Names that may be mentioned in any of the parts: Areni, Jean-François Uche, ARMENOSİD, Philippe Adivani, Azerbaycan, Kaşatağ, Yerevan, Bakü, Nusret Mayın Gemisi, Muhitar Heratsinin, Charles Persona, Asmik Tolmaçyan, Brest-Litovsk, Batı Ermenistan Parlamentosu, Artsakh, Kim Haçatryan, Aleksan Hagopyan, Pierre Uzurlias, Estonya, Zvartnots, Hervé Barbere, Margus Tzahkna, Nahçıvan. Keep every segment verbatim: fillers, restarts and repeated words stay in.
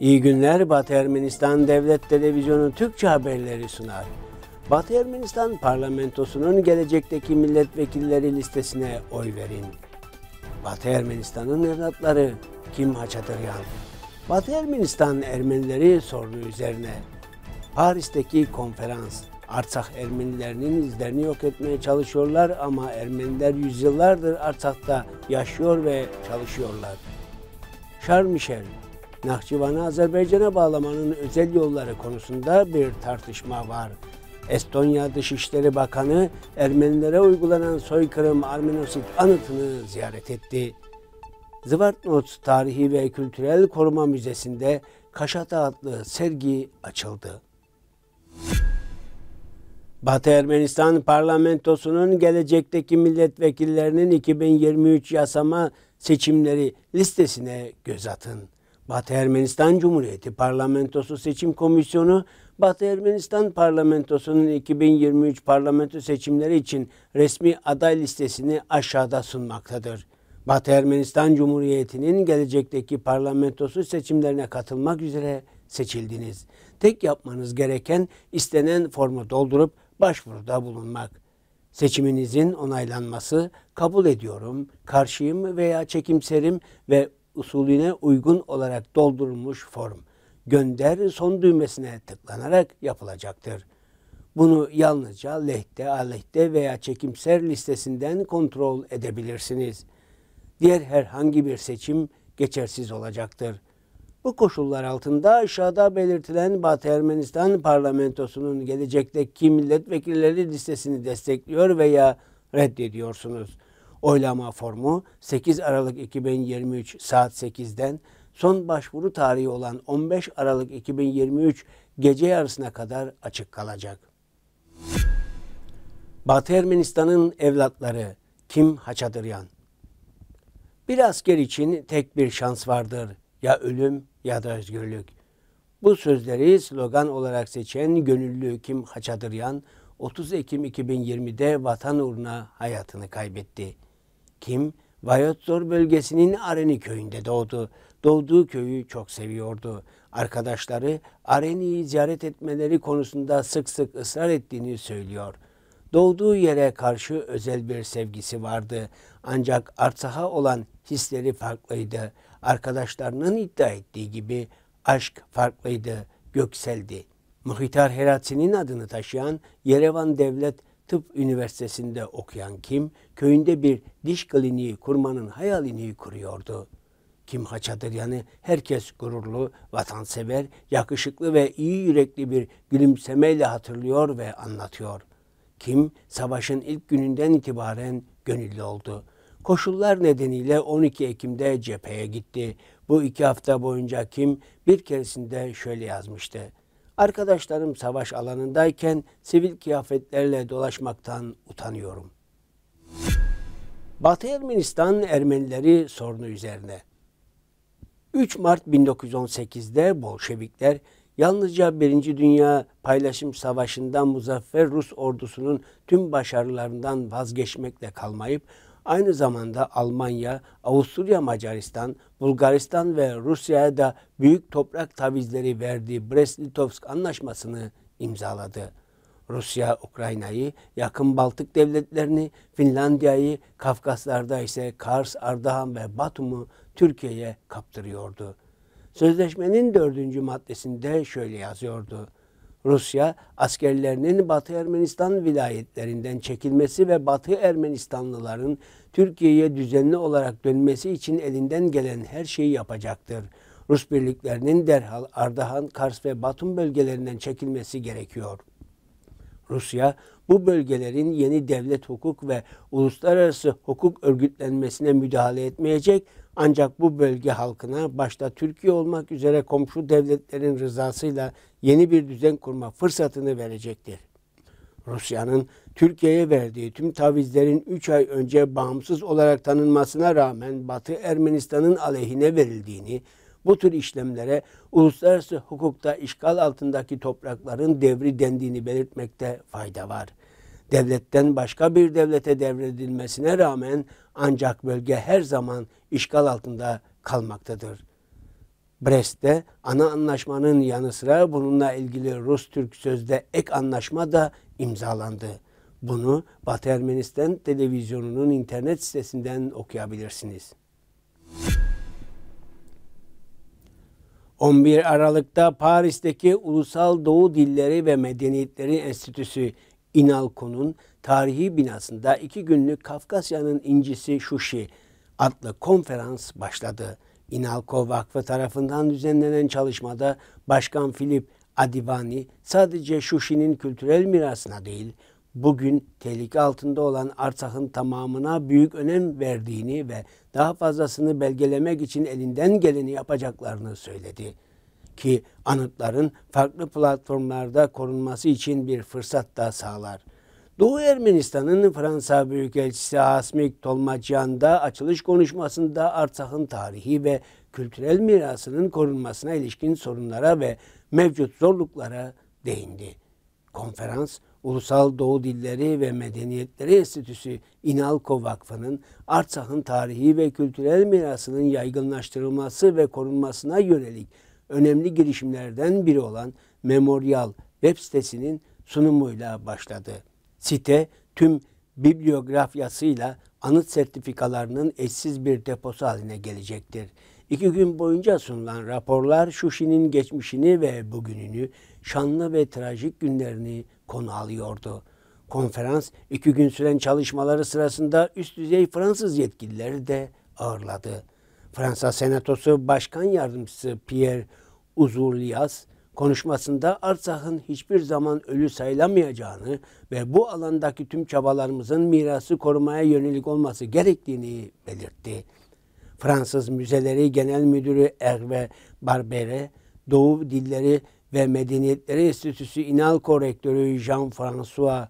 İyi günler, Batı Ermenistan Devlet Televizyonu Türkçe haberleri sunar. Batı Ermenistan Parlamentosu'nun gelecekteki milletvekilleri listesine oy verin. Batı Ermenistan'ın evlatları Kim Haçatryan. Batı Ermenistan Ermenileri sorunu üzerine Paris'teki konferans. Artsakh Ermenilerinin izlerini yok etmeye çalışıyorlar ama Ermeniler yüzyıllardır Artsakh'ta yaşıyor ve çalışıyorlar. Charles Michel, Nahçıvan'ı Azerbaycan'a bağlamanın özel yolları konusunda bir tartışma var. Estonya Dışişleri Bakanı, Ermenilere uygulanan soykırım ARMENOSİD anıtını ziyaret etti. Zvartnots Tarihi ve Kültürel Koruma Müzesi'nde Kaşatağ adlı sergi açıldı. Batı Ermenistan Parlamentosu'nun gelecekteki milletvekillerinin iki bin yirmi üç yasama seçimleri listesine göz atın. Batı Ermenistan Cumhuriyeti Parlamentosu Seçim Komisyonu, Batı Ermenistan Parlamentosu'nun iki bin yirmi üç parlamento seçimleri için resmi aday listesini aşağıda sunmaktadır. Batı Ermenistan Cumhuriyeti'nin gelecekteki parlamentosu seçimlerine katılmak üzere seçildiniz. Tek yapmanız gereken istenen formu doldurup başvuruda bulunmak. Seçiminizin onaylanması, kabul ediyorum, karşıyım veya çekimserim ve usulüne uygun olarak doldurulmuş form. Gönder son düğmesine tıklanarak yapılacaktır. Bunu yalnızca lehte, aleyhte veya çekimser listesinden kontrol edebilirsiniz. Diğer herhangi bir seçim geçersiz olacaktır. Bu koşullar altında aşağıda belirtilen Batı Ermenistan Parlamentosu'nun gelecekteki milletvekilleri listesini destekliyor veya reddediyorsunuz. Oylama formu sekiz Aralık iki bin yirmi üç saat sekizden son başvuru tarihi olan on beş Aralık iki bin yirmi üç gece yarısına kadar açık kalacak. Batı Ermenistan'ın evlatları Kim Haçatryan. Bir asker için tek bir şans vardır. Ya ölüm ya da özgürlük. Bu sözleri slogan olarak seçen gönüllü Kim Haçatryan, otuz Ekim iki bin yirmi'de vatan uğruna hayatını kaybetti. Kim, Vayotzor bölgesinin Areni köyünde doğdu. Doğduğu köyü çok seviyordu. Arkadaşları Areni'yi ziyaret etmeleri konusunda sık sık ısrar ettiğini söylüyor. Doğduğu yere karşı özel bir sevgisi vardı. Ancak Artsakh'a olan hisleri farklıydı. Arkadaşlarının iddia ettiği gibi aşk farklıydı, gökseldi. Muhitar Heratsinin adını taşıyan Yerevan Devlet Tıp Üniversitesi'nde okuyan Kim, köyünde bir diş kliniği kurmanın hayalini kuruyordu. Kim Haçatryan'ı herkes gururlu, vatansever, yakışıklı ve iyi yürekli bir gülümsemeyle hatırlıyor ve anlatıyor. Kim, savaşın ilk gününden itibaren gönüllü oldu. Koşullar nedeniyle on iki Ekim'de cepheye gitti. Bu iki hafta boyunca Kim bir keresinde şöyle yazmıştı. Arkadaşlarım savaş alanındayken sivil kıyafetlerle dolaşmaktan utanıyorum. Batı Ermenistan Ermenileri sorunu üzerine. üç Mart bin dokuz yüz on sekiz'de Bolşevikler yalnızca Birinci Dünya Paylaşım Savaşı'ndan muzaffer Rus ordusunun tüm başarılarından vazgeçmekle kalmayıp aynı zamanda Almanya, Avusturya Macaristan, Bulgaristan ve Rusya'ya da büyük toprak tavizleri verdiği Brest-Litovsk Anlaşması'nı imzaladı. Rusya, Ukrayna'yı, yakın Baltık devletlerini, Finlandiya'yı, Kafkaslar'da ise Kars, Ardahan ve Batum'u Türkiye'ye kaptırıyordu. Sözleşmenin dördüncü maddesinde şöyle yazıyordu. Rusya, askerlerinin Batı Ermenistan vilayetlerinden çekilmesi ve Batı Ermenistanlıların Türkiye'ye düzenli olarak dönmesi için elinden gelen her şeyi yapacaktır. Rus birliklerinin derhal Ardahan, Kars ve Batum bölgelerinden çekilmesi gerekiyor. Rusya, bu bölgelerin yeni devlet hukuk ve uluslararası hukuk örgütlenmesine müdahale etmeyecek, ancak bu bölge halkına başta Türkiye olmak üzere komşu devletlerin rızasıyla yeni bir düzen kurma fırsatını verecektir. Rusya'nın Türkiye'ye verdiği tüm tavizlerin üç ay önce bağımsız olarak tanınmasına rağmen Batı Ermenistan'ın aleyhine verildiğini, bu tür işlemlere uluslararası hukukta işgal altındaki toprakların devri dendiğini belirtmekte fayda var. Devletten başka bir devlete devredilmesine rağmen ancak bölge her zaman işgal altında kalmaktadır. Brest'te ana anlaşmanın yanı sıra bununla ilgili Rus-Türk sözde ek anlaşma da imzalandı. Bunu Batı Ermenistan televizyonunun internet sitesinden okuyabilirsiniz. on bir Aralık'ta Paris'teki Ulusal Doğu Dilleri ve Medeniyetleri Enstitüsü İnalko'nun tarihi binasında iki günlük Kafkasya'nın incisi Şuşi adlı konferans başladı. İnalco Vakfı tarafından düzenlenen çalışmada Başkan Philippe Adivani sadece Şuşi'nin kültürel mirasına değil, bugün tehlike altında olan Artsakh'ın tamamına büyük önem verdiğini ve daha fazlasını belgelemek için elinden geleni yapacaklarını söyledi. Ki anıtların farklı platformlarda korunması için bir fırsat da sağlar. Doğu Ermenistan'ın Fransa Büyükelçisi Asmik Tolmaçyan da açılış konuşmasında Artsakh'ın tarihi ve kültürel mirasının korunmasına ilişkin sorunlara ve mevcut zorluklara değindi. Konferans, Ulusal Doğu Dilleri ve Medeniyetleri Enstitüsü İnalco Vakfı'nın Artsakh'ın tarihi ve kültürel mirasının yaygınlaştırılması ve korunmasına yönelik önemli girişimlerden biri olan Memorial web sitesinin sunumuyla başladı. Site tüm bibliografyasıyla anıt sertifikalarının eşsiz bir deposu haline gelecektir. İki gün boyunca sunulan raporlar Şuşi'nin geçmişini ve bugününü, şanlı ve trajik günlerini konu alıyordu. Konferans iki gün süren çalışmaları sırasında üst düzey Fransız yetkilileri de ağırladı. Fransa Senatosu Başkan Yardımcısı Pierre Uzurlias konuşmasında Artsakh'ın hiçbir zaman ölü sayılamayacağını ve bu alandaki tüm çabalarımızın mirası korumaya yönelik olması gerektiğini belirtti. Fransız Müzeleri Genel Müdürü Hervé Barbere, Doğu Dilleri ve Medeniyetleri Enstitüsü İnalco Rektörü Jean-François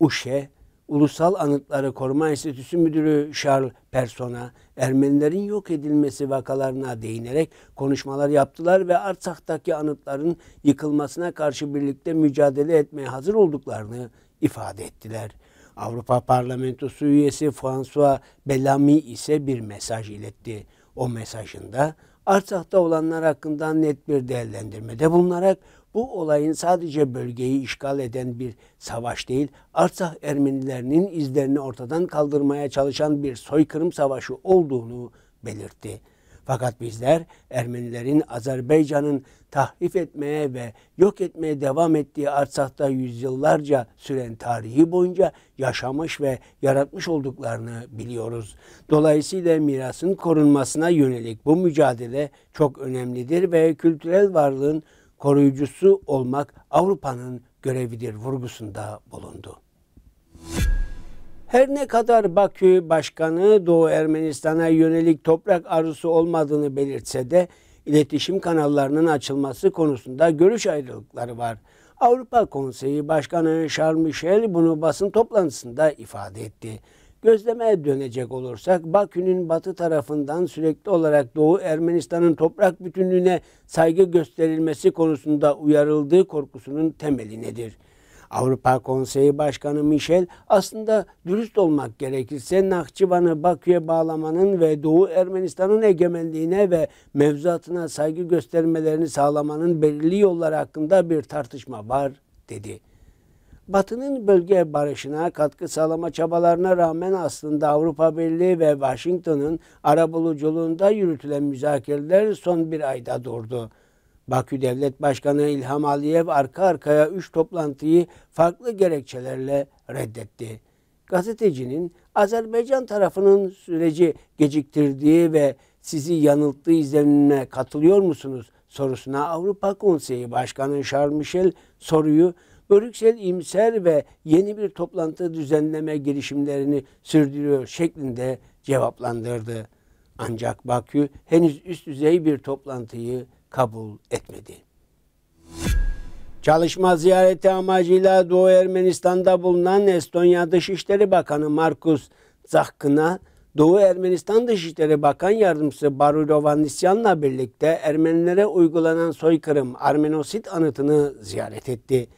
Uche, Ulusal Anıtları Koruma Enstitüsü Müdürü Charles Persona, Ermenilerin yok edilmesi vakalarına değinerek konuşmalar yaptılar ve Artsakh'taki anıtların yıkılmasına karşı birlikte mücadele etmeye hazır olduklarını ifade ettiler. Avrupa Parlamentosu üyesi François Bellamy ise bir mesaj iletti. O mesajında Artsakh'ta olanlar hakkında net bir değerlendirmede bulunarak bu olayın sadece bölgeyi işgal eden bir savaş değil, Artsakh Ermenilerinin izlerini ortadan kaldırmaya çalışan bir soykırım savaşı olduğunu belirtti. Fakat bizler Ermenilerin Azerbaycan'ın tahrip etmeye ve yok etmeye devam ettiği Artsakh'ta yüzyıllarca süren tarihi boyunca yaşamış ve yaratmış olduklarını biliyoruz. Dolayısıyla mirasın korunmasına yönelik bu mücadele çok önemlidir ve kültürel varlığın koruyucusu olmak Avrupa'nın görevidir vurgusunda bulundu. Her ne kadar Bakü Başkanı Doğu Ermenistan'a yönelik toprak arzusu olmadığını belirtse de iletişim kanallarının açılması konusunda görüş ayrılıkları var. Avrupa Konseyi Başkanı Charles Michel bunu basın toplantısında ifade etti. Gözlemeye dönecek olursak Bakü'nün batı tarafından sürekli olarak Doğu Ermenistan'ın toprak bütünlüğüne saygı gösterilmesi konusunda uyarıldığı korkusunun temeli nedir? Avrupa Konseyi Başkanı Michel aslında dürüst olmak gerekirse Nahçıvan'ı Bakü'ye bağlamanın ve Doğu Ermenistan'ın egemenliğine ve mevzuatına saygı göstermelerini sağlamanın belirli yolları hakkında bir tartışma var dedi. Batı'nın bölge barışına katkı sağlama çabalarına rağmen aslında Avrupa Birliği ve Washington'ın arabuluculuğunda yürütülen müzakereler son bir ayda durdu. Bakü Devlet Başkanı İlham Aliyev arka arkaya üç toplantıyı farklı gerekçelerle reddetti. Gazetecinin Azerbaycan tarafının süreci geciktirdiği ve sizi yanılttığı izlenimine katılıyor musunuz sorusuna Avrupa Konseyi Başkanı Charles Michel soruyu Brüksel imser ve yeni bir toplantı düzenleme girişimlerini sürdürüyor şeklinde cevaplandırdı. Ancak Bakü henüz üst düzey bir toplantıyı kabul etmedi. Çalışma ziyareti amacıyla Doğu Ermenistan'da bulunan Estonya Dışişleri Bakanı Margus Tzahkna, Doğu Ermenistan Dışişleri Bakan Yardımcısı Baru Rovanisyan'la birlikte Ermenilere uygulanan soykırım ARMENOSİD anıtını ziyaret etti.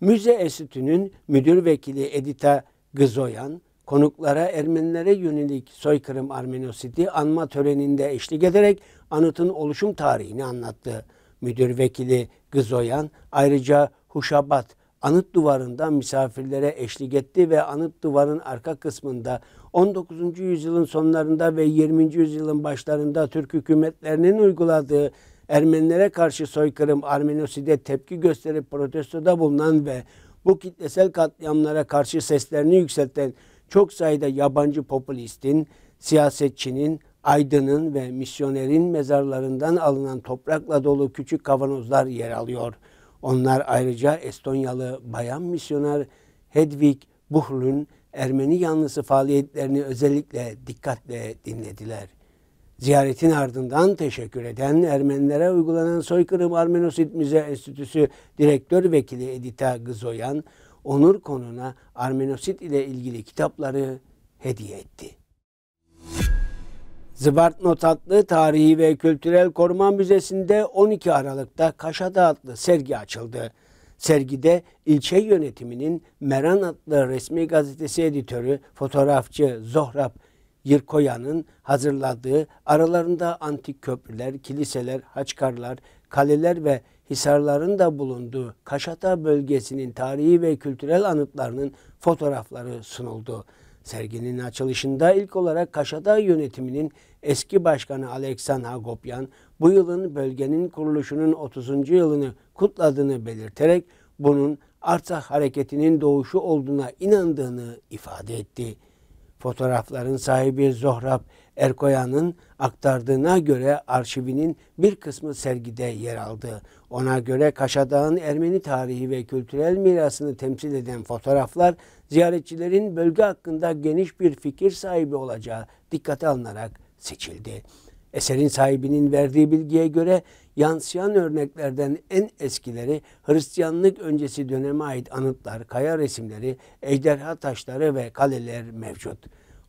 Müze Enstitüsü'nün müdür vekili Edita Gızoyan, konuklara Ermenilere yönelik soykırım Armenosidi anma töreninde eşlik ederek anıtın oluşum tarihini anlattı. Müdür vekili Gızoyan ayrıca Huşabat anıt duvarından misafirlere eşlik etti ve anıt duvarın arka kısmında on dokuzuncu yüzyılın sonlarında ve yirminci yüzyılın başlarında Türk hükümetlerinin uyguladığı Ermenilere karşı soykırım Armenoside tepki gösterip protestoda bulunan ve bu kitlesel katliamlara karşı seslerini yükselten çok sayıda yabancı popülistin, siyasetçinin, aydının ve misyonerin mezarlarından alınan toprakla dolu küçük kavanozlar yer alıyor. Onlar ayrıca Estonyalı bayan misyoner Hedwig Buhl'ün Ermeni yanlısı faaliyetlerini özellikle dikkatle dinlediler. Ziyaretin ardından teşekkür eden Ermenilere uygulanan soykırım Armenosid Müze Enstitüsü Direktör Vekili Edita Gızoyan, onur konuğuna Armenosid ile ilgili kitapları hediye etti. Zvartnots adlı Tarihi ve Kültürel Koruma Müzesi'nde on iki Aralık'ta Kaşatağ adlı sergi açıldı. Sergide ilçe yönetiminin Meran adlı resmi gazetesi editörü, fotoğrafçı Zohrab Yirkoyan'ın hazırladığı aralarında antik köprüler, kiliseler, haçkarlar, kaleler ve hisarların da bulunduğu Kaşatağ bölgesinin tarihi ve kültürel anıtlarının fotoğrafları sunuldu. Serginin açılışında ilk olarak Kaşatağ yönetiminin eski başkanı Aleksan Hagopyan, bu yılın bölgenin kuruluşunun otuzuncu yılını kutladığını belirterek bunun Artsakh hareketinin doğuşu olduğuna inandığını ifade etti. Fotoğrafların sahibi Zohrab Erkoyan'ın aktardığına göre arşivinin bir kısmı sergide yer aldı. Ona göre Kaşatağ'ın Ermeni tarihi ve kültürel mirasını temsil eden fotoğraflar ziyaretçilerin bölge hakkında geniş bir fikir sahibi olacağı dikkate alınarak seçildi. Eserin sahibinin verdiği bilgiye göre yansıyan örneklerden en eskileri Hristiyanlık öncesi döneme ait anıtlar, kaya resimleri, ejderha taşları ve kaleler mevcut.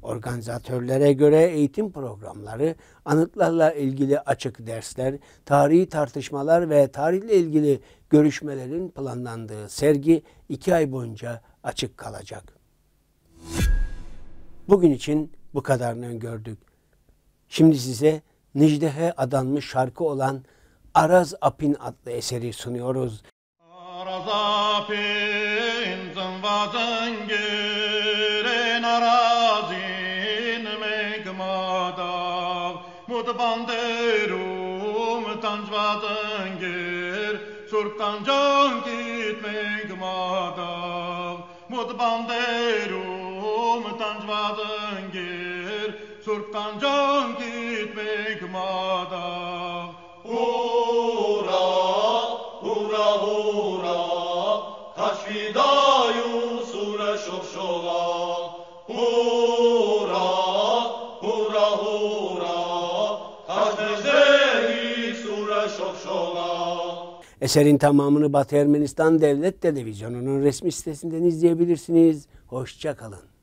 Organizatörlere göre eğitim programları, anıtlarla ilgili açık dersler, tarihi tartışmalar ve tarihle ilgili görüşmelerin planlandığı sergi iki ay boyunca açık kalacak. Bugün için bu kadarını gördük. Şimdi size Necdehe adanmış şarkı olan Araz Apin adlı eseri sunuyoruz. Araz Apin zınvazın güren arazin mekmadav mutbanderum tancvazın gir surkancan git mekmadav mutbanderum tancvazın gir surkancan git mekmadav. Hura, hura, hura, Kaşvidayun sura şoşola. Hura, hura, hura, Kaşnezeyi sura şoşola. Eserin tamamını Batı Ermenistan Devlet Televizyonu'nun resmi sitesinden izleyebilirsiniz. Hoşça kalın.